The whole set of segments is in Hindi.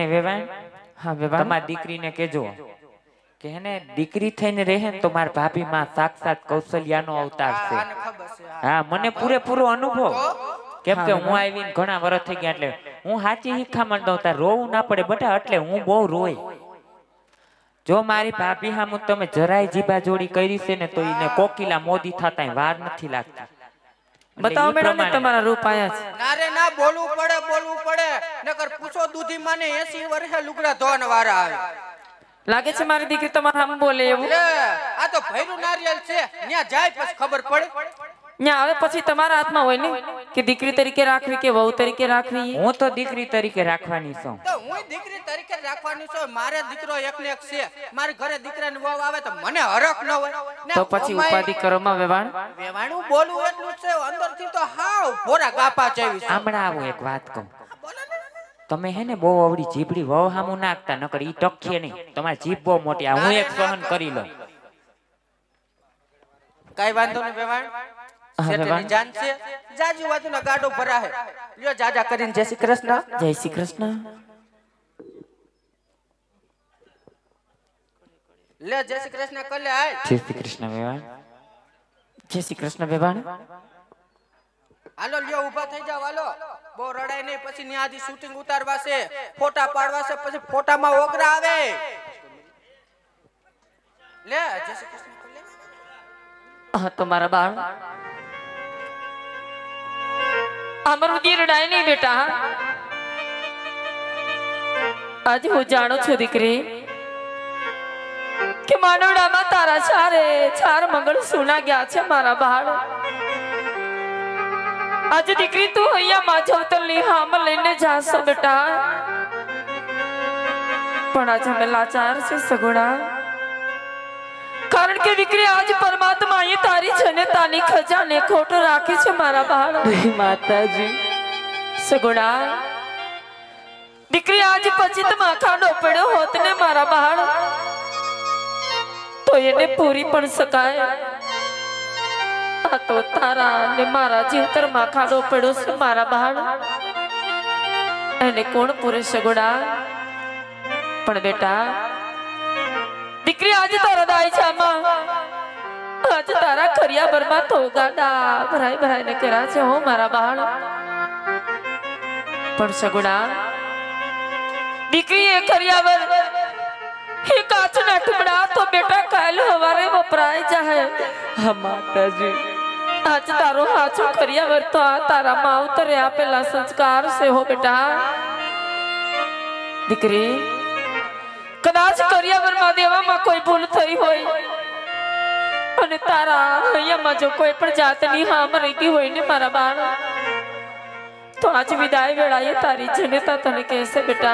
ने वेवाण हां वेवाण तमा दीकरी ने केजो केने दीकरी थईने रहे तो मार भाभी मां साक्षात कौशल्या नो अवतार छे। हां मने पूरे पूरो अनुभव केम के હું આવીને ઘણા વર્ષ થઈ ગયા એટલે હું સાચી શીખામણ દઉં તા રોવું ના પડે બેટા એટલે હું બહુ રોય। જો મારી ભાભી હામુ તમે જરાય જીબા જોડી કરી છે ને તો ઈને કોકિલા મોદી થાતાય વાર નથી લાગતી। બતાવો મેડમ ને તમારું રૂપ આયા છે ના રે ના બોલવું પડે નકર પૂછો દૂધી માને 80 વર્ષે લુગડા ધોવાના વાર આવે લાગે છે મારી દીકરી તમારા હામુ બોલે એવું આ તો ભૈરું નારિયેલ છે ન્યા જાય પછી ખબર પડે न्या आवे पछि तुम्हारा आत्मा होय ने कि दीकरी तरीके राखवी के वहू तरीके राखवी। हूं तो दीकरी तरीके राखवानी छु तो हूं दीकरी तरीके राखवानी छु। मारे दीकरो एक ने एक छे मारे घरे दीकरा ने वहू आवे तो मने हरख न होय तो पछि उपाधि करो मा वेवाण वेवाणू बोलू એટલું છે અંદર થી તો હાવ ભોરા ગાપા જેવી છે। આમણા હું એક વાત કહું તમે હે ને બહુ અવડી જીબડી વહુ હામુ નાખતા નકર ઈ ટકખે નહીં તમાર જીબ બહુ મોટી આ હું એક સહન કરી લઉં કાઈ વાંધો ને વેવાણ सेठनी जान से जाजू वाजू ना गाडो भरा है लियो जाजा करीन जय श्री कृष्ण जय श्री कृष्ण ले जय श्री कृष्ण कर ले आए जय श्री कृष्ण बेवान जय श्री कृष्ण बेवान हालो लियो ऊभा થઈ જાવ હાલો બો રડાય ને પછી ન્યાદી શૂટિંગ ઉતારવા છે ફોટા પાડવા છે પછી ફોટા માં ઓગરા આવે લે જય શ્રી કૃષ્ણ कर ले। हां तुम्हारा बाण अमर उदीर डाय नहीं बेटा आज हो जानो छु दीकरी के मानोड़ा मा तारा चारे चार मंगल सुना गया छे मारा बाळ आज दीकरी तू हया माजो तो ली हम लेने जास बेटा पण आज हमें लाचार से सगुणा कारण के दीकरी आज परमात्मा ये तारी छने तानी खजाने खोटो राखी छे मारा बाळ हे माताजी सगुणा दीकरी आज पचित माखानो पड्यो होत ने मारा बाळ तो येने पूरी पण सकाय आ तो तारा ने मारा जीवतर माखानो पड्यो छे मारा बाळ एने कोण पूरे सगुणा पण बेटा दीकरी आज तारा दाई छामा आज तारा खरिया बरमा थोगा दा भराई भराई ने करा छे हो मारा बाळ पण सगुणा दीकरी ए खरिया वर हे काच ना टुकड़ा तो बेटा काल हवारे वपराई जाए। हां माताजी आज तारो हाचो खरिया वर तो आ तारा माव तरे आपेला संस्कार से हो बेटा दीकरी कदाच करियावर मां देवा मां कोई भूल थई होय अने तारा हया मां जो कोई पण जातनी हाम रही होय ने मारा बाण तो आज विदाई वेळाए तारी जनता तने कहेसे बेटा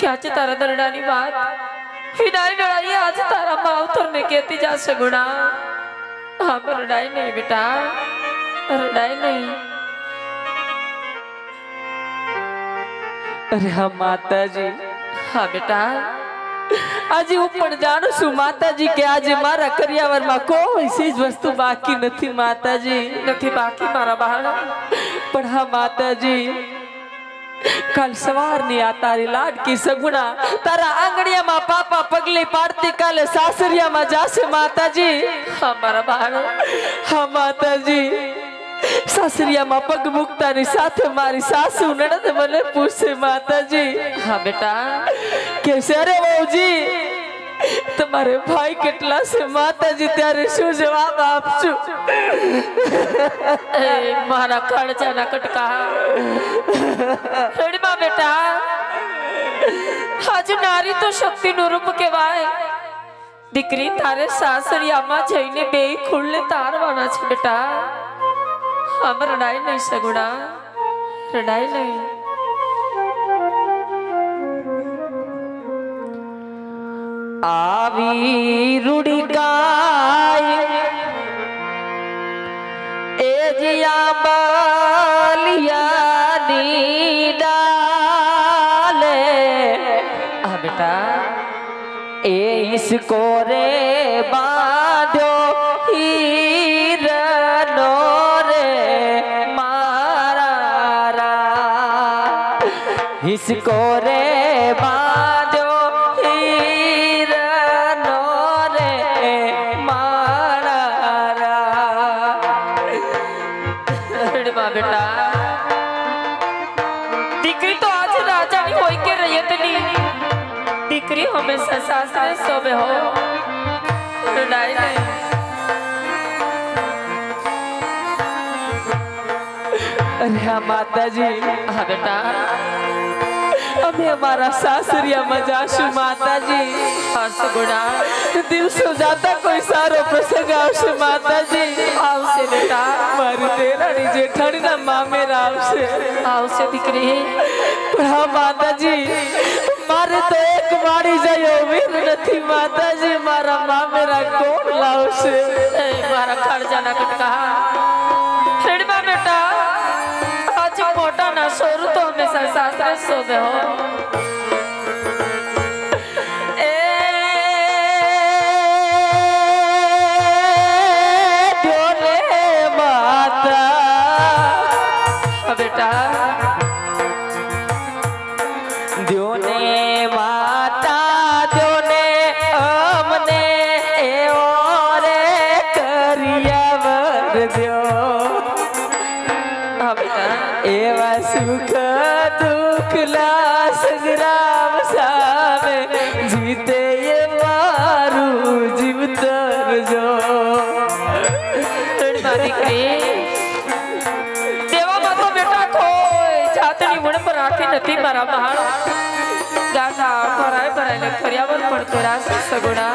के आज तारा दरडानी बात विदाई वेळाए आज तारा मावतर ने कहती जा सगुणा हां रडाई नहीं बेटा रडाई नहीं। अरे हां माता जी हाँ बेटा आज ऊपर जानो सु माताजी के आज मारा करियावर मा कोई चीज वस्तु बाकी नथी माताजी नथी बाकी मारा बाळ पण हा माताजी कल सवार नी आ तारी लाडकी सगुणा तारा आंगणिया मा पापा पगली पाड़ती काले सासरिया मा जासे माताजी हा मारा बाळ हा माताजी सासरिया मा पग मुक्ता नी साथे मारी सासू ननद मने पूछे माताजी हां बेटा कैसे रे बाऊजी तुम्हारे भाई कितला से माताजी त्यारे शू जवाब आपछु ए मारा खड़चा ना कटका हेड मां बेटा आज नारी तो शक्ति नु रूप केवाय दीकरी तारे सासरिया मा जईने बेई खुले तारवाना छे बेटा हम रड़ाई नहीं सगुणा रड़ाई नहीं। आवी रूड़ी गाय एजिया बालिया नी डाले आ बेटा ए इसको रे बांधो इसको बेटा दीकरी तो आज राजा नहीं होई के रयतनी दीकरी हमेशा सासरे सोबे हो रडाई नहीं अरे हां माता जी हां बेटा हमें हमारा सासरिया मजाशु माता जी हस गुणा दिल सो जाता कोई सारो प्रसंग आवशु माता जी आवसे बेटा मारी तेरानी जेठानी ना माँ मेरा आवसे आवसे दीकरी पर हाँ माता जी मारे तो एक बारी जायो वीर नथी माता जी मारा माँ मेरा कोण लावसे मारा खर्चा ना कटका हेडबा बेटा आज मोटा ना सोरू तो हमेशा सासरे सोबे हो पर्यावरण पर थोड़ा सगुणा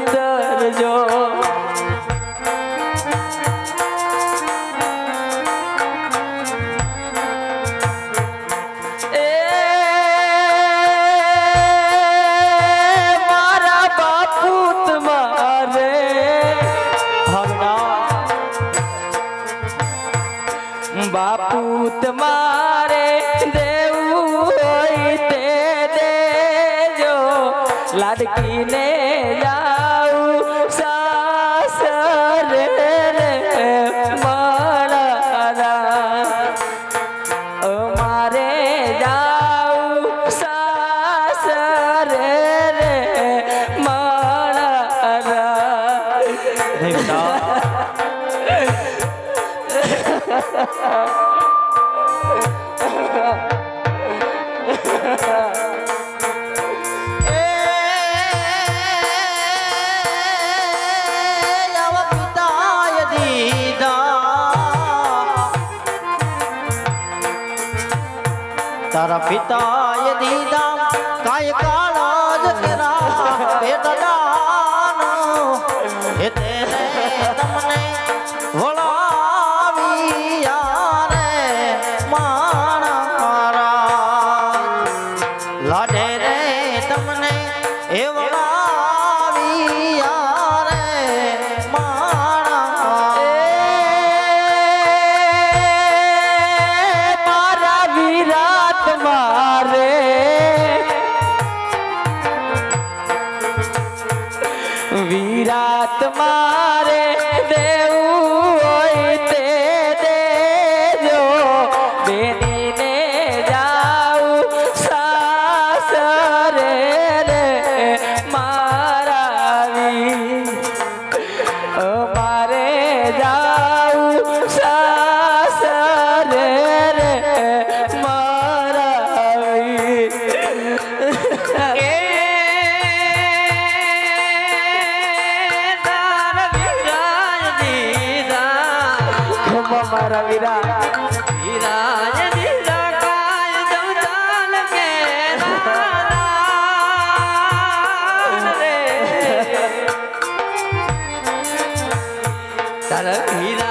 उतर जो लड़की ने जाऊ सासर रे मारे जाऊ सासर रे मारा नहीं बताओ तारा पिता ये दीदा काय काला जरा बेदानो हे तेरे तमने वलाविया रे माना मारा लाडे रे तमने हे वलाविया रे माना मारा वीरा मारे वीरात मारे देऊ ते दे जो बेनी ने जाऊ सासरे रे मारा मारे जाऊ सासरे रे मारा वीरा वीरा वीरा काय दौताल के रे तारा वीरा